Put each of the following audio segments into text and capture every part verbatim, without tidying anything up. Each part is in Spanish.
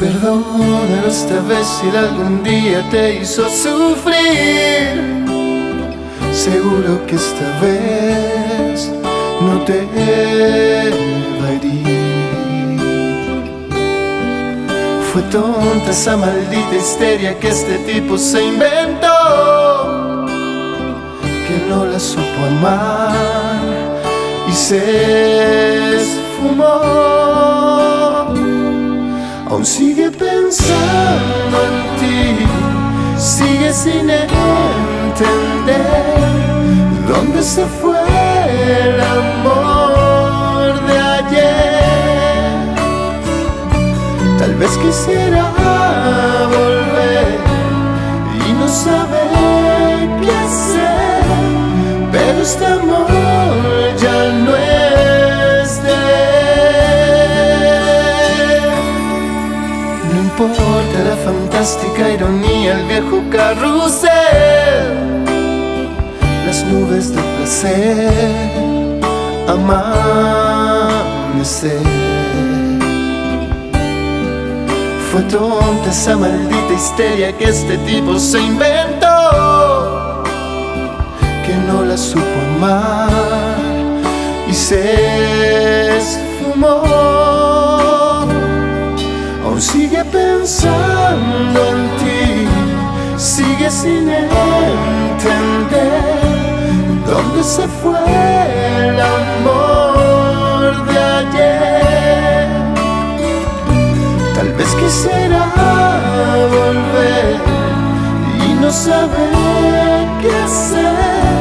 Perdona esta vez si algún día te hizo sufrir. Seguro que esta vez no te va a herir. Fue tonta esa maldita histeria que este tipo se inventó, que no la supo amar y se esfumó. Aún sigue pensando en ti, sigue sin entender dónde se fue el amor de ayer. Tal vez quisiera volver y no saber qué hacer, pero este amor ya no es. No importa la fantástica ironía, el viejo carrusel, las nubes de placer, amanecer. Fue tonta esa maldita histeria que este tipo se inventó, que no la supo amar y se esfumó. Sigue pensando en ti, sigue sin entender dónde se fue el amor de ayer. Tal vez quisiera volver y no saber qué hacer,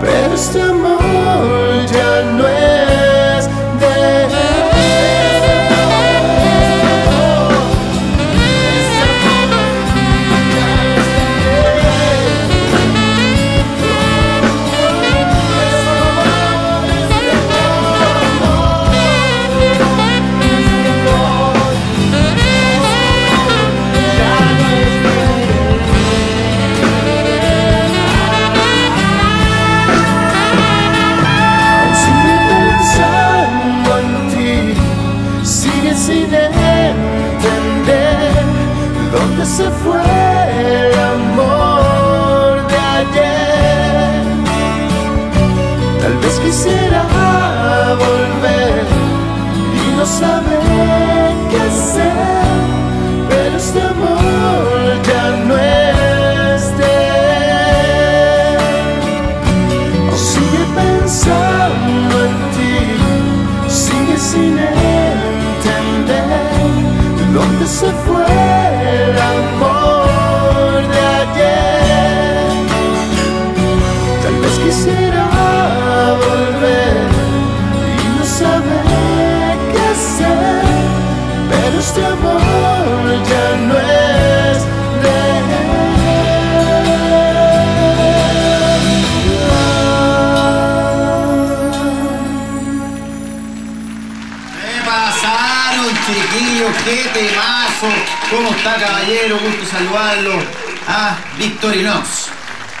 pero este amor ya no es de él. Se fue el amor de ayer. Tal vez quisiera volver y no saber qué hacer, pero este amor ya no es de él. Sigue pensando en ti, sigue sin entender dónde se fue el amor de ayer. Tal vez quisiera volver y no saber qué hacer, pero este amor ya no es de él. Me pasaron, chiquillos, qué temazo. ¿Cómo está, caballero? Gusto saludarlo. Ah, Victorinox.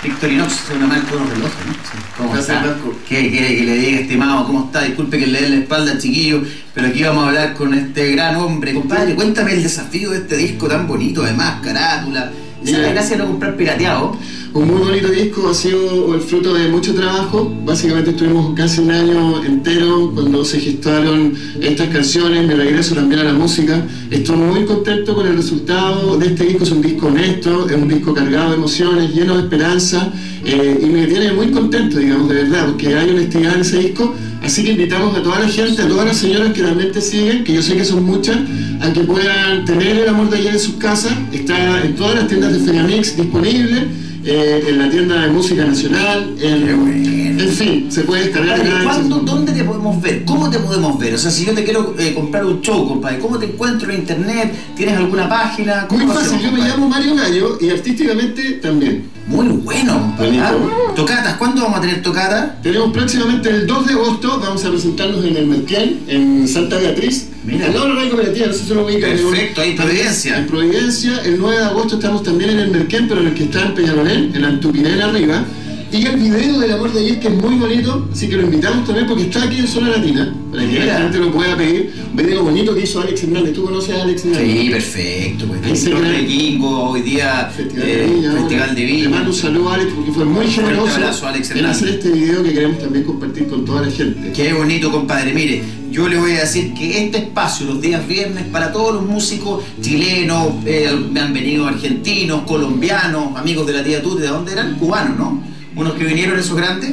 Victorinox es una marca de unos relojes, ¿no? Sí. ¿Cómo está? ¿Qué quiere que le diga, estimado? ¿Cómo está? Disculpe que le dé la espalda al chiquillo, pero aquí vamos a hablar con este gran hombre. Compadre, cuéntame el desafío de este disco tan bonito, además, carátula. Esa es la gracia de no comprar pirateado. Un muy bonito disco, ha sido el fruto de mucho trabajo. Básicamente estuvimos casi un año entero cuando se gestaron estas canciones, mi regreso también a la música. Estoy muy contento con el resultado de este disco. Es un disco honesto, es un disco cargado de emociones, lleno de esperanza, eh, y me tiene muy contento, digamos, de verdad, porque hay honestidad en ese disco. Así que invitamos a toda la gente, a todas las señoras que realmente siguen, que yo sé que son muchas, a que puedan tener El amor de ayer en sus casas. Está en todas las tiendas de Feramix disponible, eh, en la tienda de música nacional, en, en fin, se puede descargar. Compadre, ¿cuándo, dónde te podemos ver? ¿Cómo te podemos ver? O sea, si yo te quiero eh, comprar un show, compadre, ¿cómo te encuentro en internet? ¿Tienes alguna página? Muy fácil, yo me llamo Mario Gallo y artísticamente también. Muy bueno, ¿verdad? Tocatas, ¿cuándo vamos a tener tocata? Tenemos próximamente el dos de agosto, vamos a presentarnos en el Merquén, en Santa Beatriz. Mira, no, no, no, no, eso lo ubica. Perfecto, ahí en Providencia. En Providencia, el nueve de agosto estamos también en el Merquén, pero en el que está en Peñalolén, en Antuquinel arriba. Y el video del amor de ayer, que es muy bonito, así que lo invitamos también porque está aquí en Zona Latina, para que la gente lo pueda pedir. Un video bonito que hizo Alex Hernández. ¿Tú conoces a Alex Hernández? Sí, perfecto. Pues, el de Kingo, hoy día Festival eh, de Viña. Festival de Viña. Le mando un saludo a Alex porque fue muy generoso en hacer este video que queremos también compartir con toda la gente. Qué bonito, compadre. Mire, yo le voy a decir que este espacio, los días viernes, para todos los músicos chilenos, eh, han venido argentinos, colombianos, amigos de la tía Tute, ¿de dónde eran? Cubanos, ¿no? Unos que vinieron esos grandes,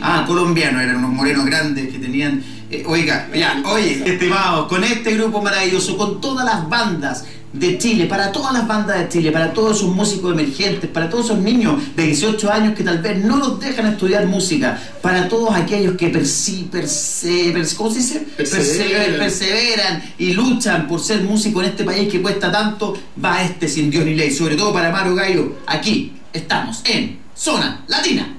ah, colombianos, eran unos morenos grandes que tenían, eh, oiga, ya, oye, estimados, con este grupo maravilloso, con todas las bandas de Chile, para todas las bandas de Chile, para todos esos músicos emergentes, para todos esos niños de dieciocho años que tal vez no los dejan estudiar música, para todos aquellos que persi, perse, perse, ¿cómo se dice? Perseveran. perseveran y luchan por ser músico en este país que cuesta tanto, va este Sin Dios ni Ley, sobre todo para Mario Gallo. Aquí estamos en Zona Latina.